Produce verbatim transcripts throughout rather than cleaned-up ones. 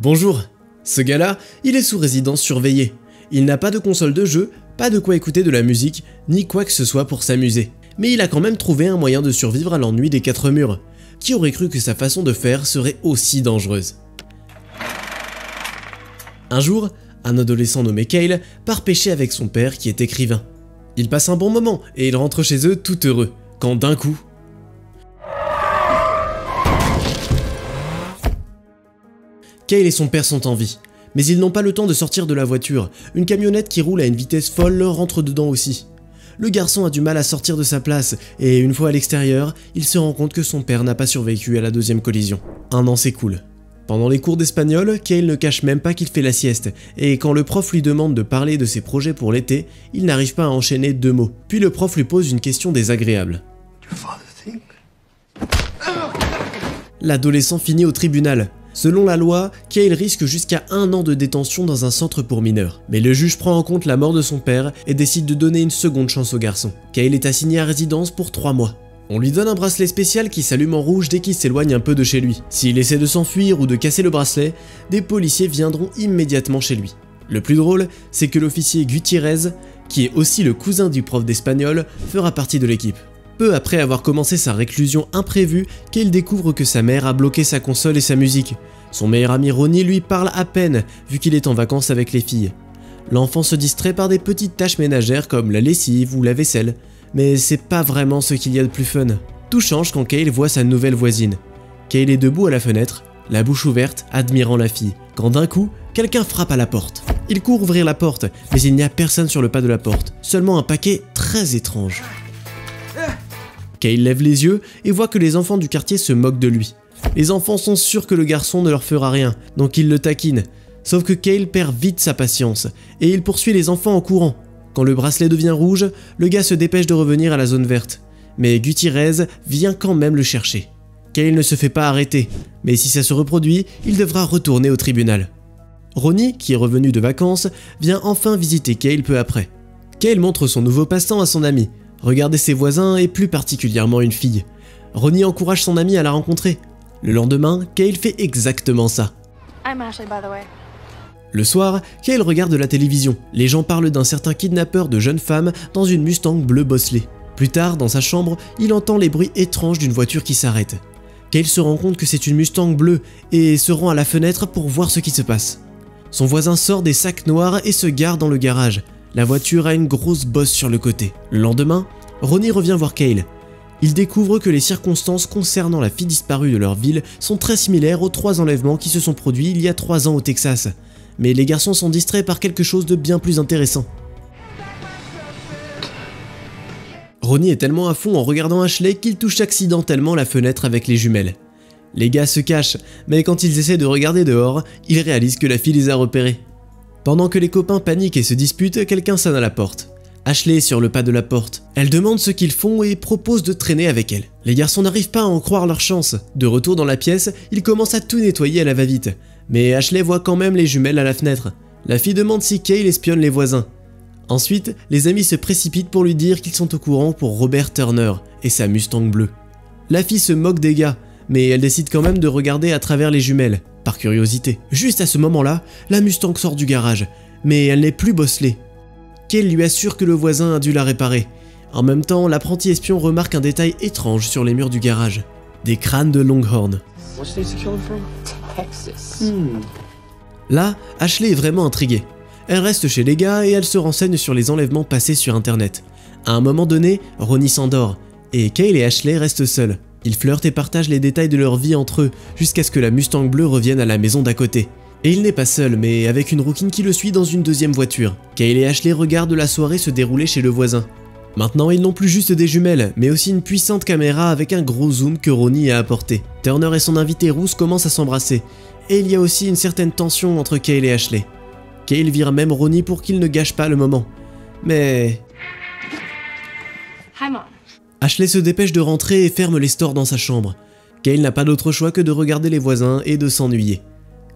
Bonjour, ce gars-là, il est sous résidence surveillée. Il n'a pas de console de jeu, pas de quoi écouter de la musique, ni quoi que ce soit pour s'amuser. Mais il a quand même trouvé un moyen de survivre à l'ennui des quatre murs. Qui aurait cru que sa façon de faire serait aussi dangereuse? Un jour, un adolescent nommé Kale part pêcher avec son père qui est écrivain. Ils passent un bon moment et ils rentrent chez eux tout heureux, quand d'un coup... Kale et son père sont en vie, mais ils n'ont pas le temps de sortir de la voiture. Une camionnette qui roule à une vitesse folle leur rentre dedans aussi. Le garçon a du mal à sortir de sa place, et une fois à l'extérieur, il se rend compte que son père n'a pas survécu à la deuxième collision. Un an s'écoule. Pendant les cours d'espagnol, Kale ne cache même pas qu'il fait la sieste, et quand le prof lui demande de parler de ses projets pour l'été, il n'arrive pas à enchaîner deux mots. Puis le prof lui pose une question désagréable. L'adolescent finit au tribunal. Selon la loi, Kale risque jusqu'à un an de détention dans un centre pour mineurs. Mais le juge prend en compte la mort de son père et décide de donner une seconde chance au garçon. Kale est assigné à résidence pour trois mois. On lui donne un bracelet spécial qui s'allume en rouge dès qu'il s'éloigne un peu de chez lui. S'il essaie de s'enfuir ou de casser le bracelet, des policiers viendront immédiatement chez lui. Le plus drôle, c'est que l'officier Gutierrez, qui est aussi le cousin du prof d'espagnol, fera partie de l'équipe. Peu après avoir commencé sa réclusion imprévue, Kale découvre que sa mère a bloqué sa console et sa musique. Son meilleur ami Ronnie lui parle à peine, vu qu'il est en vacances avec les filles. L'enfant se distrait par des petites tâches ménagères comme la lessive ou la vaisselle, mais c'est pas vraiment ce qu'il y a de plus fun. Tout change quand Kale voit sa nouvelle voisine. Kale est debout à la fenêtre, la bouche ouverte, admirant la fille, quand d'un coup, quelqu'un frappe à la porte. Il court ouvrir la porte, mais il n'y a personne sur le pas de la porte, seulement un paquet très étrange. Kale lève les yeux et voit que les enfants du quartier se moquent de lui. Les enfants sont sûrs que le garçon ne leur fera rien, donc ils le taquinent. Sauf que Kale perd vite sa patience, et il poursuit les enfants en courant. Quand le bracelet devient rouge, le gars se dépêche de revenir à la zone verte. Mais Gutierrez vient quand même le chercher. Kale ne se fait pas arrêter, mais si ça se reproduit, il devra retourner au tribunal. Ronnie, qui est revenu de vacances, vient enfin visiter Kale peu après. Kale montre son nouveau passe-temps à son ami. Regarder ses voisins et plus particulièrement une fille. Ronnie encourage son ami à la rencontrer. Le lendemain, Kale fait exactement ça. I'm Ashley, by the way. Le soir, Kale regarde la télévision. Les gens parlent d'un certain kidnappeur de jeunes femmes dans une Mustang bleu bosselée. Plus tard, dans sa chambre, il entend les bruits étranges d'une voiture qui s'arrête. Kale se rend compte que c'est une Mustang bleue et se rend à la fenêtre pour voir ce qui se passe. Son voisin sort des sacs noirs et se gare dans le garage. La voiture a une grosse bosse sur le côté. Le lendemain, Ronnie revient voir Kale. Il découvre que les circonstances concernant la fille disparue de leur ville sont très similaires aux trois enlèvements qui se sont produits il y a trois ans au Texas. Mais les garçons sont distraits par quelque chose de bien plus intéressant. Ronnie est tellement à fond en regardant Ashley qu'il touche accidentellement la fenêtre avec les jumelles. Les gars se cachent, mais quand ils essaient de regarder dehors, ils réalisent que la fille les a repérés. Pendant que les copains paniquent et se disputent, quelqu'un sonne à la porte. Ashley est sur le pas de la porte. Elle demande ce qu'ils font et propose de traîner avec elle. Les garçons n'arrivent pas à en croire leur chance. De retour dans la pièce, ils commencent à tout nettoyer à la va-vite. Mais Ashley voit quand même les jumelles à la fenêtre. La fille demande si Kale espionne les voisins. Ensuite, les amis se précipitent pour lui dire qu'ils sont au courant pour Robert Turner et sa Mustang bleue. La fille se moque des gars, mais elle décide quand même de regarder à travers les jumelles. Par curiosité. Juste à ce moment-là, la Mustang sort du garage, mais elle n'est plus bosselée. Kale lui assure que le voisin a dû la réparer. En même temps, l'apprenti espion remarque un détail étrange sur les murs du garage. Des crânes de Longhorn. Hmm. Là, Ashley est vraiment intriguée. Elle reste chez les gars et elle se renseigne sur les enlèvements passés sur internet. À un moment donné, Ronnie s'endort, et Kale et Ashley restent seuls. Ils flirtent et partagent les détails de leur vie entre eux, jusqu'à ce que la Mustang bleue revienne à la maison d'à côté. Et il n'est pas seul, mais avec une rouquine qui le suit dans une deuxième voiture. Kale et Ashley regardent la soirée se dérouler chez le voisin. Maintenant, ils n'ont plus juste des jumelles, mais aussi une puissante caméra avec un gros zoom que Ronnie a apporté. Turner et son invité rousse commencent à s'embrasser, et il y a aussi une certaine tension entre Kale et Ashley. Kale vire même Ronnie pour qu'il ne gâche pas le moment. Mais... Hi, Mom. Ashley se dépêche de rentrer et ferme les stores dans sa chambre. Kale n'a pas d'autre choix que de regarder les voisins et de s'ennuyer.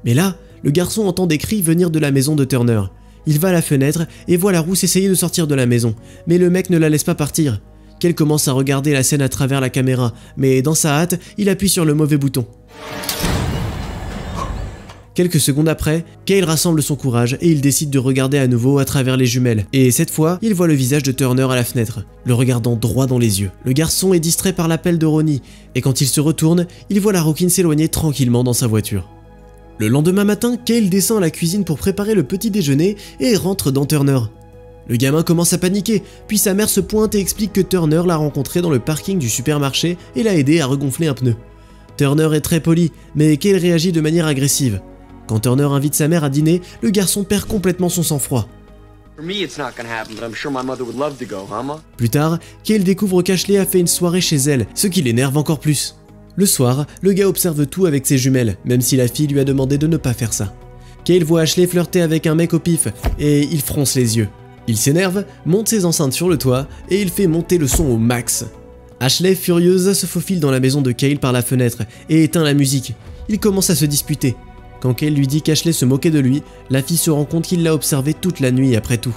Mais là, le garçon entend des cris venir de la maison de Turner. Il va à la fenêtre et voit la rousse essayer de sortir de la maison, mais le mec ne la laisse pas partir. Kale commence à regarder la scène à travers la caméra, mais dans sa hâte, il appuie sur le mauvais bouton. Quelques secondes après, Kale rassemble son courage et il décide de regarder à nouveau à travers les jumelles. Et cette fois, il voit le visage de Turner à la fenêtre, le regardant droit dans les yeux. Le garçon est distrait par l'appel de Ronnie, et quand il se retourne, il voit la rouquine s'éloigner tranquillement dans sa voiture. Le lendemain matin, Kale descend à la cuisine pour préparer le petit déjeuner et rentre dans Turner. Le gamin commence à paniquer, puis sa mère se pointe et explique que Turner l'a rencontré dans le parking du supermarché et l'a aidé à regonfler un pneu. Turner est très poli, mais Kale réagit de manière agressive. Quand Turner invite sa mère à dîner, le garçon perd complètement son sang-froid. Plus tard, Kale découvre qu'Ashley a fait une soirée chez elle, ce qui l'énerve encore plus. Le soir, le gars observe tout avec ses jumelles, même si la fille lui a demandé de ne pas faire ça. Kale voit Ashley flirter avec un mec au pif, et il fronce les yeux. Il s'énerve, monte ses enceintes sur le toit, et il fait monter le son au max. Ashley, furieuse, se faufile dans la maison de Kale par la fenêtre, et éteint la musique. Ils commencent à se disputer. Quand Kale lui dit qu'Ashley se moquait de lui, la fille se rend compte qu'il l'a observé toute la nuit après tout.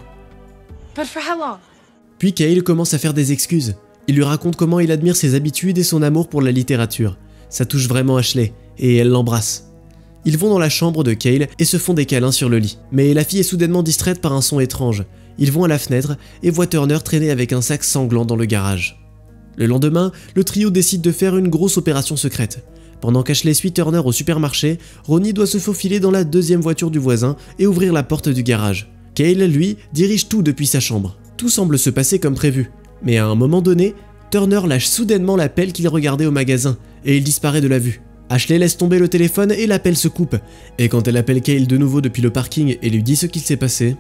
Puis Kale commence à faire des excuses. Il lui raconte comment il admire ses habitudes et son amour pour la littérature. Ça touche vraiment Ashley, et elle l'embrasse. Ils vont dans la chambre de Kale et se font des câlins sur le lit. Mais la fille est soudainement distraite par un son étrange. Ils vont à la fenêtre et voient Turner traîner avec un sac sanglant dans le garage. Le lendemain, le trio décide de faire une grosse opération secrète. Pendant qu'Ashley suit Turner au supermarché, Ronnie doit se faufiler dans la deuxième voiture du voisin et ouvrir la porte du garage. Kale, lui, dirige tout depuis sa chambre. Tout semble se passer comme prévu. Mais à un moment donné, Turner lâche soudainement la pelle qu'il regardait au magasin, et il disparaît de la vue. Ashley laisse tomber le téléphone et la pelle se coupe, et quand elle appelle Kale de nouveau depuis le parking et lui dit ce qu'il s'est passé...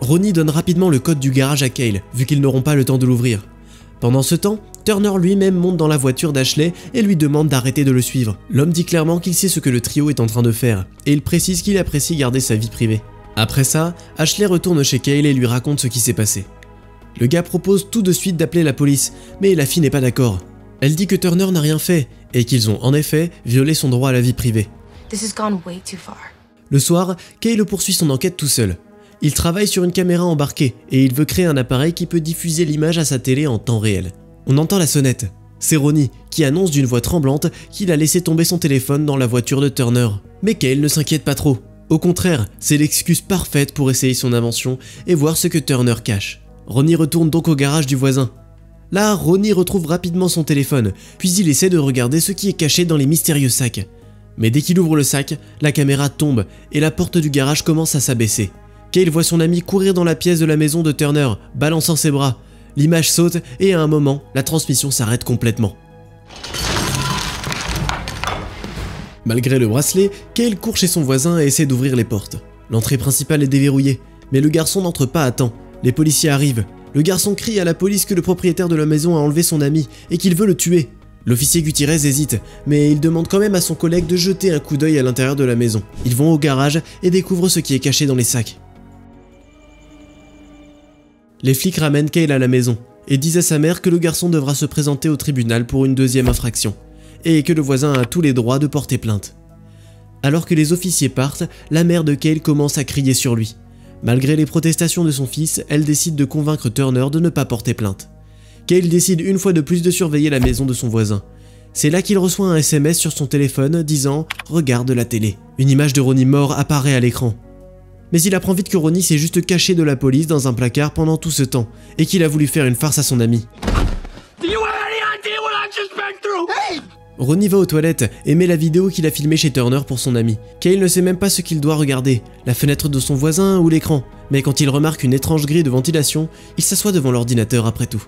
Ronnie donne rapidement le code du garage à Kale, vu qu'ils n'auront pas le temps de l'ouvrir. Pendant ce temps, Turner lui-même monte dans la voiture d'Ashley et lui demande d'arrêter de le suivre. L'homme dit clairement qu'il sait ce que le trio est en train de faire, et il précise qu'il apprécie garder sa vie privée. Après ça, Ashley retourne chez Kale et lui raconte ce qui s'est passé. Le gars propose tout de suite d'appeler la police, mais la fille n'est pas d'accord. Elle dit que Turner n'a rien fait, et qu'ils ont en effet violé son droit à la vie privée. Le soir, Kale poursuit son enquête tout seul. Il travaille sur une caméra embarquée, et il veut créer un appareil qui peut diffuser l'image à sa télé en temps réel. On entend la sonnette. C'est Ronnie, qui annonce d'une voix tremblante qu'il a laissé tomber son téléphone dans la voiture de Turner. Mais Kale ne s'inquiète pas trop. Au contraire, c'est l'excuse parfaite pour essayer son invention et voir ce que Turner cache. Ronnie retourne donc au garage du voisin. Là, Ronnie retrouve rapidement son téléphone, puis il essaie de regarder ce qui est caché dans les mystérieux sacs. Mais dès qu'il ouvre le sac, la caméra tombe et la porte du garage commence à s'abaisser. Kale voit son ami courir dans la pièce de la maison de Turner, balançant ses bras. L'image saute et à un moment, la transmission s'arrête complètement. Malgré le bracelet, Kale court chez son voisin et essaie d'ouvrir les portes. L'entrée principale est déverrouillée, mais le garçon n'entre pas à temps. Les policiers arrivent. Le garçon crie à la police que le propriétaire de la maison a enlevé son ami et qu'il veut le tuer. L'officier Gutierrez hésite, mais il demande quand même à son collègue de jeter un coup d'œil à l'intérieur de la maison. Ils vont au garage et découvrent ce qui est caché dans les sacs. Les flics ramènent Kale à la maison et disent à sa mère que le garçon devra se présenter au tribunal pour une deuxième infraction et que le voisin a tous les droits de porter plainte. Alors que les officiers partent, la mère de Kale commence à crier sur lui. Malgré les protestations de son fils, elle décide de convaincre Turner de ne pas porter plainte. Kale décide une fois de plus de surveiller la maison de son voisin. C'est là qu'il reçoit un S M S sur son téléphone disant « Regarde la télé ». Une image de Ronnie mort apparaît à l'écran. Mais il apprend vite que Ronnie s'est juste caché de la police dans un placard pendant tout ce temps, et qu'il a voulu faire une farce à son ami. Ronnie va aux toilettes et met la vidéo qu'il a filmée chez Turner pour son ami. Kale ne sait même pas ce qu'il doit regarder, la fenêtre de son voisin ou l'écran, mais quand il remarque une étrange grille de ventilation, il s'assoit devant l'ordinateur après tout.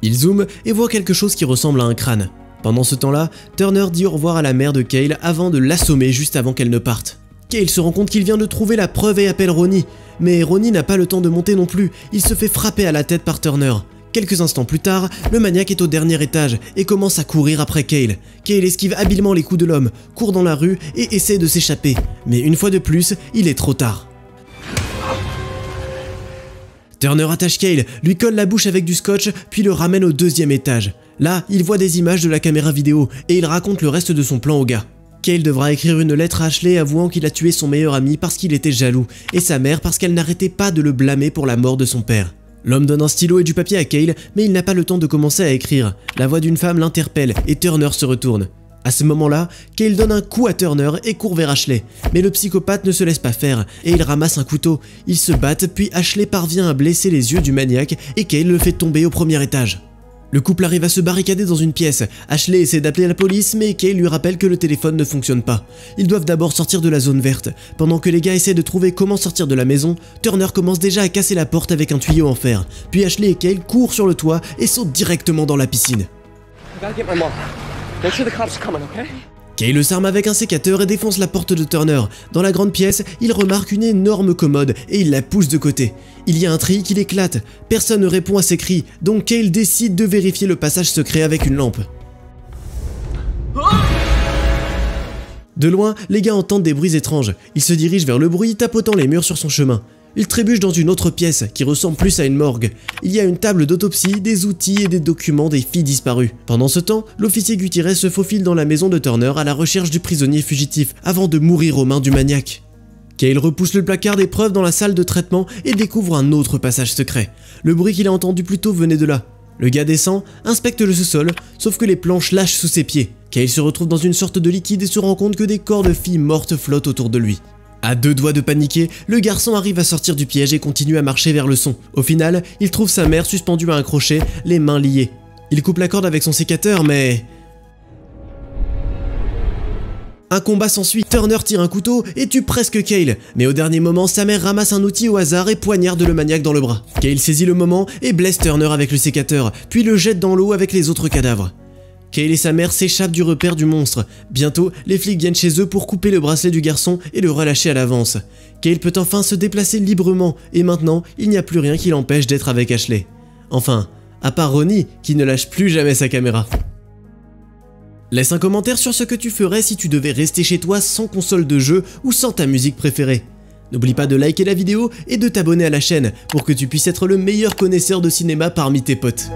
Il zoome et voit quelque chose qui ressemble à un crâne. Pendant ce temps-là, Turner dit au revoir à la mère de Kale avant de l'assommer juste avant qu'elle ne parte. Kale se rend compte qu'il vient de trouver la preuve et appelle Ronnie, mais Ronnie n'a pas le temps de monter non plus, il se fait frapper à la tête par Turner. Quelques instants plus tard, le maniaque est au dernier étage et commence à courir après Kale. Kale esquive habilement les coups de l'homme, court dans la rue et essaie de s'échapper. Mais une fois de plus, il est trop tard. Turner attache Kale, lui colle la bouche avec du scotch, puis le ramène au deuxième étage. Là, il voit des images de la caméra vidéo et il raconte le reste de son plan au gars. Kale devra écrire une lettre à Ashley avouant qu'il a tué son meilleur ami parce qu'il était jaloux et sa mère parce qu'elle n'arrêtait pas de le blâmer pour la mort de son père. L'homme donne un stylo et du papier à Kale, mais il n'a pas le temps de commencer à écrire. La voix d'une femme l'interpelle et Turner se retourne. À ce moment-là, Kale donne un coup à Turner et court vers Ashley. Mais le psychopathe ne se laisse pas faire et il ramasse un couteau. Ils se battent puis Ashley parvient à blesser les yeux du maniaque et Kale le fait tomber au premier étage. Le couple arrive à se barricader dans une pièce. Ashley essaie d'appeler la police mais Kale lui rappelle que le téléphone ne fonctionne pas. Ils doivent d'abord sortir de la zone verte. Pendant que les gars essaient de trouver comment sortir de la maison, Turner commence déjà à casser la porte avec un tuyau en fer. Puis Ashley et Kale courent sur le toit et sautent directement dans la piscine. Kale s'arme avec un sécateur et défonce la porte de Turner. Dans la grande pièce, il remarque une énorme commode et il la pousse de côté. Il y a un tri qui l'éclate. Personne ne répond à ses cris, donc Kale décide de vérifier le passage secret avec une lampe. De loin, les gars entendent des bruits étranges. Ils se dirigent vers le bruit, tapotant les murs sur son chemin. Ils trébuchent dans une autre pièce qui ressemble plus à une morgue. Il y a une table d'autopsie, des outils et des documents des filles disparues. Pendant ce temps, l'officier Gutierrez se faufile dans la maison de Turner à la recherche du prisonnier fugitif avant de mourir aux mains du maniaque. Kale repousse le placard des preuves dans la salle de traitement et découvre un autre passage secret. Le bruit qu'il a entendu plus tôt venait de là. Le gars descend, inspecte le sous-sol, sauf que les planches lâchent sous ses pieds. Kale se retrouve dans une sorte de liquide et se rend compte que des corps de filles mortes flottent autour de lui. À deux doigts de paniquer, le garçon arrive à sortir du piège et continue à marcher vers le son. Au final, il trouve sa mère suspendue à un crochet, les mains liées. Il coupe la corde avec son sécateur, mais... un combat s'ensuit. Turner tire un couteau et tue presque Kale. Mais au dernier moment, sa mère ramasse un outil au hasard et poignarde le maniaque dans le bras. Kale saisit le moment et blesse Turner avec le sécateur, puis le jette dans l'eau avec les autres cadavres. Kale et sa mère s'échappent du repère du monstre. Bientôt, les flics viennent chez eux pour couper le bracelet du garçon et le relâcher à l'avance. Kale peut enfin se déplacer librement, et maintenant, il n'y a plus rien qui l'empêche d'être avec Ashley. Enfin, à part Ronnie, qui ne lâche plus jamais sa caméra. Laisse un commentaire sur ce que tu ferais si tu devais rester chez toi sans console de jeu ou sans ta musique préférée. N'oublie pas de liker la vidéo et de t'abonner à la chaîne pour que tu puisses être le meilleur connaisseur de cinéma parmi tes potes.